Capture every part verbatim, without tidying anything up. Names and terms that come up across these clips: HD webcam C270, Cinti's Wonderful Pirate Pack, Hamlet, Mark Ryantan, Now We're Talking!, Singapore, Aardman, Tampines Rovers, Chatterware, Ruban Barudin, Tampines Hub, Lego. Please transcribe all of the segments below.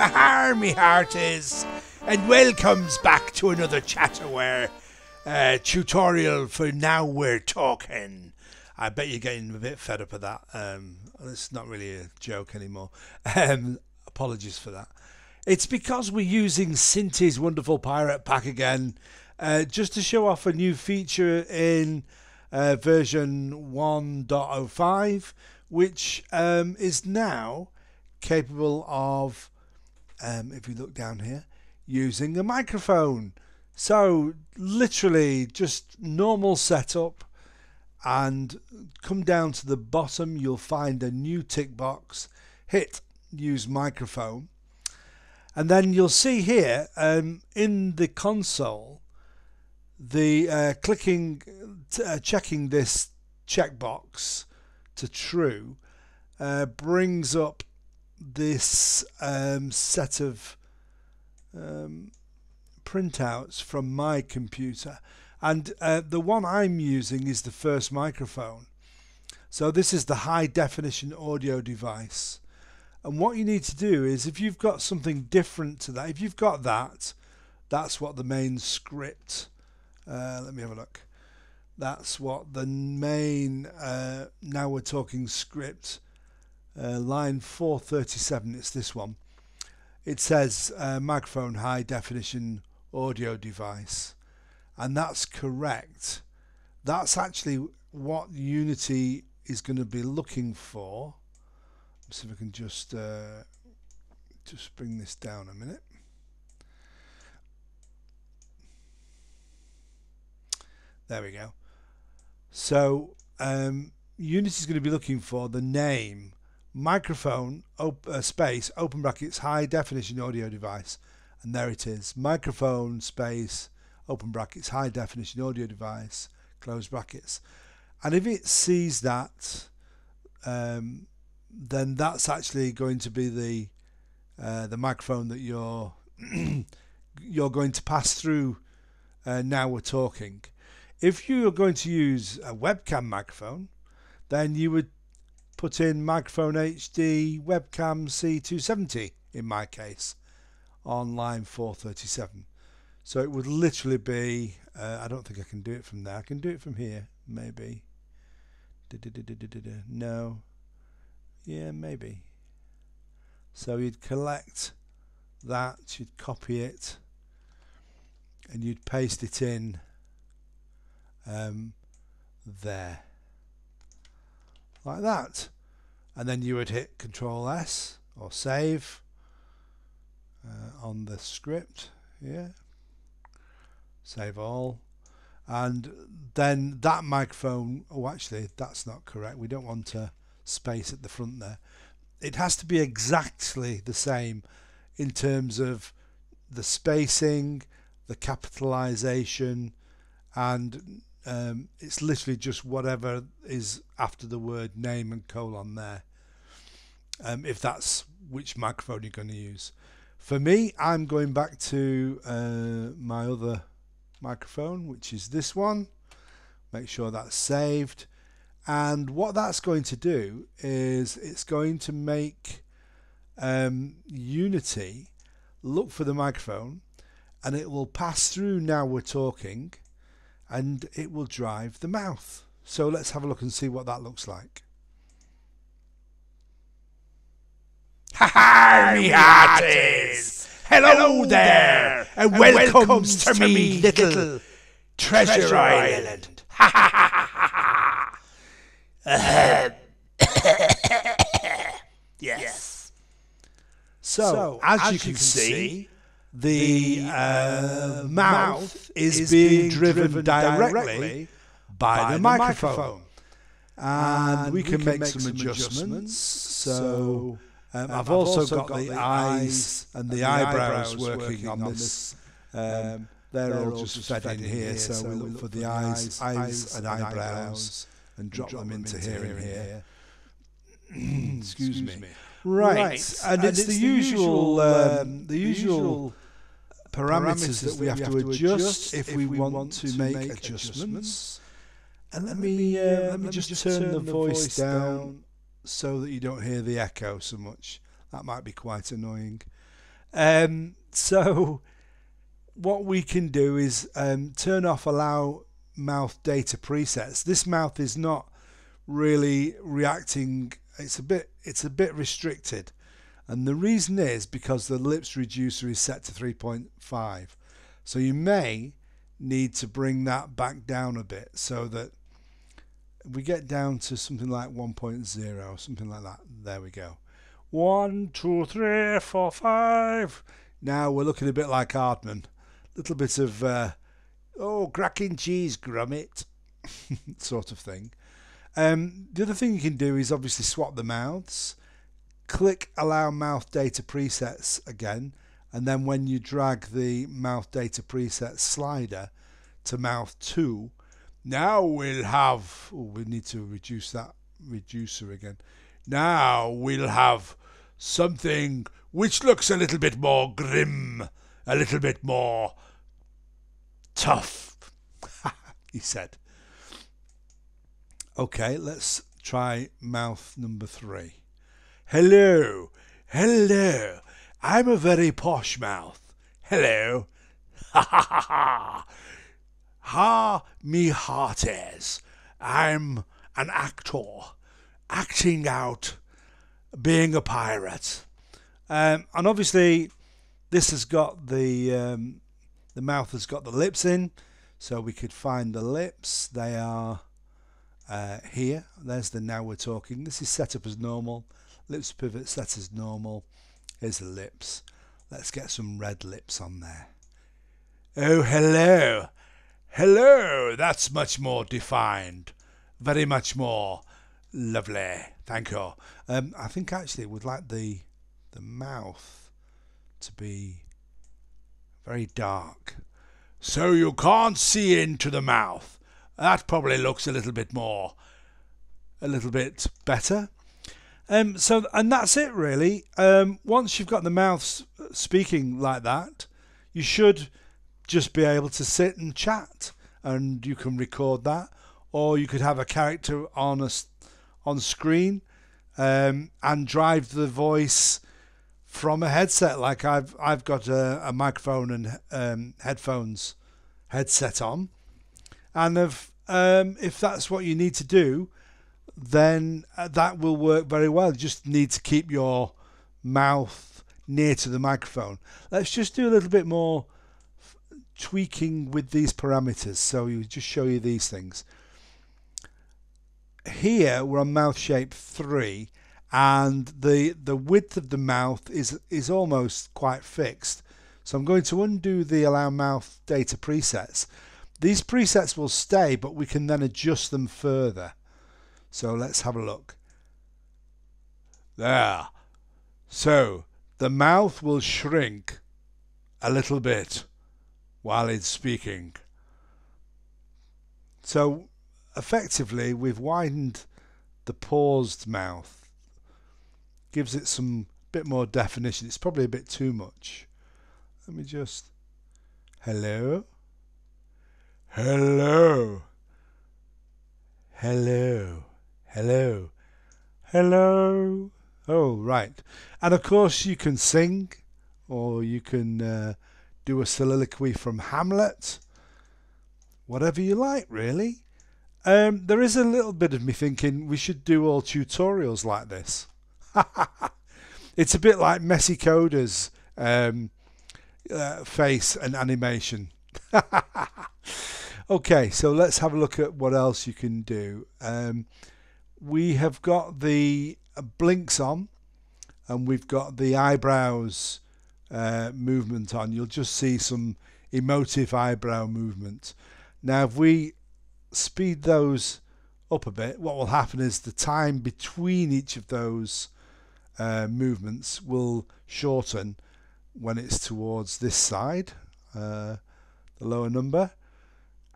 Ha-ha, me heart is, and welcomes back to another Chatterware uh, tutorial for Now We're Talking. I bet you're getting a bit fed up of that. Um, it's not really a joke anymore. Um, apologies for that. It's because we're using Cinti's Wonderful Pirate Pack again, uh, just to show off a new feature in uh, version one point oh five, which um, is now capable of, um, if you look down here, using a microphone. So literally just normal setup, and come down to the bottom you'll find a new tick box, hit use microphone, and then you'll see here um, in the console the uh, clicking t uh, checking this checkbox to true uh, brings up this um, set of um, printouts from my computer, and uh, the one I'm using is the first microphone. So this is the high definition audio device, and what you need to do is, if you've got something different to that, if you've got that, that's what the main script uh, let me have a look, that's what the main uh, Now We're Talking script, Uh, line four thirty-seven, it's this one. It says uh, microphone high definition audio device, and that's correct. That's actually what Unity is going to be looking for. Let's see if I can just uh, just bring this down a minute. There we go. So um, Unity is going to be looking for the name microphone op uh, space open brackets high definition audio device, and there it is, microphone space open brackets high definition audio device close brackets. And if it sees that, um, then that's actually going to be the uh, the microphone that you're you're going to pass through uh, Now We're Talking. If you are going to use a webcam microphone, then you would put in microphone H D webcam C two seventy, in my case, on line four thirty-seven. So it would literally be, uh, I don't think I can do it from there. I can do it from here, maybe. No. Yeah, maybe. So you'd collect that, you'd copy it, and you'd paste it in um, there. Like that, and then you would hit Control S or save uh, on the script here, save all, and then that microphone, oh actually that's not correct, we don't want a space at the front there. It has to be exactly the same in terms of the spacing, the capitalization, and Um, it's literally just whatever is after the word name and colon there, um, if that's which microphone you're going to use. For me, I'm going back to uh, my other microphone, which is this one. Make sure that's saved, and what that's going to do is it's going to make um, Unity look for the microphone, and it will pass through Now We're Talking, and it will drive the mouth. So let's have a look and see what that looks like. Ha ha, me hearties! Hello, Hello there, and, and welcome, welcome to, to me little, little treasure, treasure island. island. Ha ha ha ha ha. Yes. So, so as, as you can, can see, see The, the uh, mouth, mouth is, is being, being driven, driven directly by, by the, the microphone. microphone. And, and we can, we can make, make some, some adjustments. adjustments. So um, I've, I've also, also got, got the eyes and the, and the eyebrows, eyebrows working, working on this. Um, um, they're, they're all, all just fed in here, here so, so we look for the eyes, eyes and eyebrows and drop them into here and here. Excuse me. Right. right, and, and it's, it's the, the usual um, the usual parameters that we have to adjust if we want to make adjustments. And let me uh, let me just turn the voice down so that you don't hear the echo so much. That might be quite annoying. Um, so what we can do is um, turn off allow mouth data presets. This mouth is not really reacting. It's a bit, it's a bit restricted. And the reason is because the lips reducer is set to three point five. So you may need to bring that back down a bit so that we get down to something like one point zero, something like that. There we go. One, two, three, four, five. Now we're looking a bit like Aardman. Little bit of, uh, oh, cracking cheese, grummet, sort of thing. Um, the other thing you can do is obviously swap the mouths. Click allow mouth data presets again, and then when you drag the mouth data preset slider to mouth two, now we'll have, oh, we need to reduce that reducer again. Now we'll have something which looks a little bit more grim, a little bit more tough, he said. Okay, let's try mouth number three. Hello, hello, I'm a very posh mouth. Hello, ha ha ha ha, ha me hearties. I'm an actor, acting out, being a pirate. Um, and obviously this has got the, um, the mouth has got the lips in, so we could find the lips. They are uh, here, there's the Now We're Talking. This is set up as normal. Lips pivot set as normal. Here's the lips. Let's get some red lips on there. Oh, hello. Hello. That's much more defined. Very much more lovely. Thank you. Um, I think actually we'd like the, the mouth to be very dark. So you can't see into the mouth. That probably looks a little bit more, a little bit better. Um, so, and that's it really. Um, once you've got the mouth speaking like that, you should just be able to sit and chat, and you can record that, or you could have a character on a, on screen um, and drive the voice from a headset. Like I've, I've got a, a microphone and um, headphones headset on, and if, um, if that's what you need to do, then that will work very well. You just need to keep your mouth near to the microphone. Let's just do a little bit more tweaking with these parameters. So you just show you these things. Here we're on mouth shape three, and the the width of the mouth is is almost quite fixed. So I'm going to undo the allow mouth data presets. These presets will stay, but we can then adjust them further. So let's have a look. There. So the mouth will shrink a little bit while it's speaking. So effectively we've widened the paused mouth. Gives it some bit more definition. It's probably a bit too much. Let me just... Hello? Hello? Hello? Hello, hello. Oh, right. And of course you can sing, or you can uh, do a soliloquy from Hamlet. Whatever you like, really. Um, there is a little bit of me thinking we should do all tutorials like this. It's a bit like Messy Coder's um, uh, face and animation. Okay, so let's have a look at what else you can do. Um, We have got the blinks on, and we've got the eyebrows uh, movement on. You'll just see some emotive eyebrow movement. Now, if we speed those up a bit, what will happen is the time between each of those uh, movements will shorten when it's towards this side, uh, the lower number.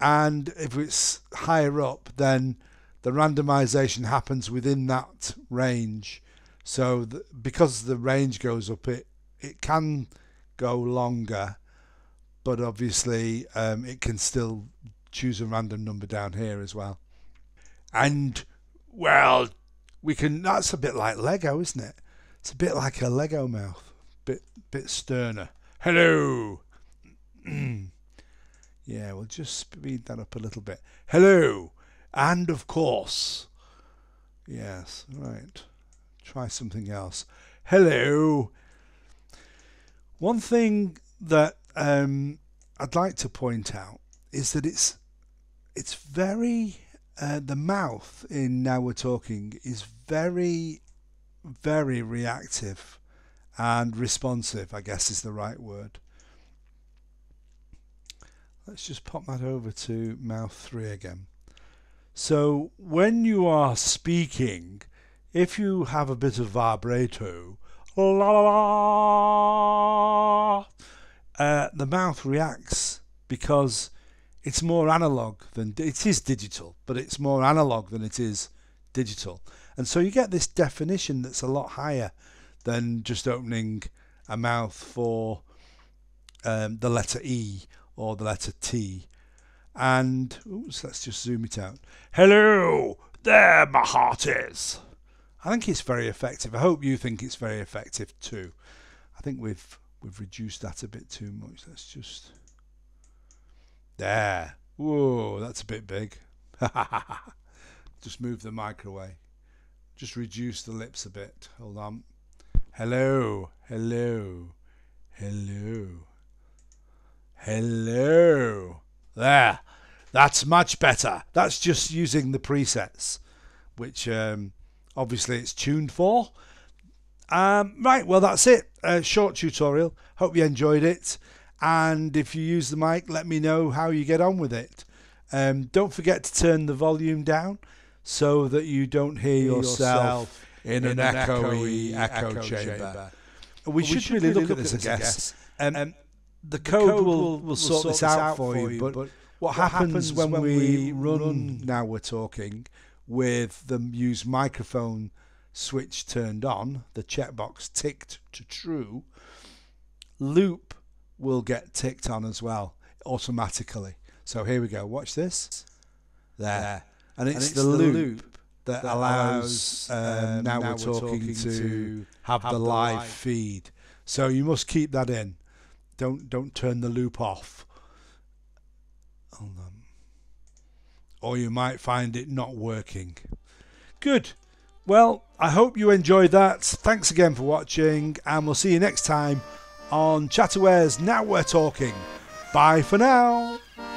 And if it's higher up, then the randomization happens within that range. So the, because the range goes up, it, it can go longer, but obviously um, it can still choose a random number down here as well. And, well, we can, that's a bit like Lego, isn't it? It's a bit like a Lego mouth. bit bit sterner. Hello. Yeah, we'll just speed that up a little bit. Hello. And of course. Yes, right. Try something else. Hello. One thing that um, I'd like to point out is that it's it's very uh, the mouth in Now We're Talking is very very reactive and responsive, I guess is the right word. Let's just pop that over to mouth three again. So when you are speaking, if you have a bit of vibrato, la la la, uh, the mouth reacts because it's more analog than it is digital, but it's more analog than it is digital, and so you get this definition that's a lot higher than just opening a mouth for um, the letter E or the letter T. And oops, let's just zoom it out. Hello there, my heart is. I think it's very effective. I hope you think it's very effective too. I think we've we've reduced that a bit too much. Let's just there. Whoa, that's a bit big. Just move the mic away. Just reduce the lips a bit. Hold on. Hello, hello, hello, hello. There. That's much better. That's just using the presets, which. Um, Obviously it's tuned for. Um, right, well that's it. A short tutorial. Hope you enjoyed it. And if you use the mic, let me know how you get on with it. Um, don't forget to turn the volume down so that you don't hear yourself, yourself in, in an, an echoey echo, echo chamber. chamber. We, well, should we should really, really look, look at this, I guess. Um, um, the, code the code will, will, will sort, sort this out, out for you, but, but what happens when, when we run, run Now We're Talking, with the use microphone switch turned on, the checkbox ticked to true, loop will get ticked on as well automatically. So here we go, watch this. There. And it's, and it's the, the loop, loop that, that allows um, now, now we're talking, talking to have, have the, the live, live feed. So you must keep that in. Don't don't turn the loop off. Hold on. Or you might find it not working. Good. Well, I hope you enjoyed that. Thanks again for watching, and we'll see you next time on Chatterware's Now We're Talking. Bye for now.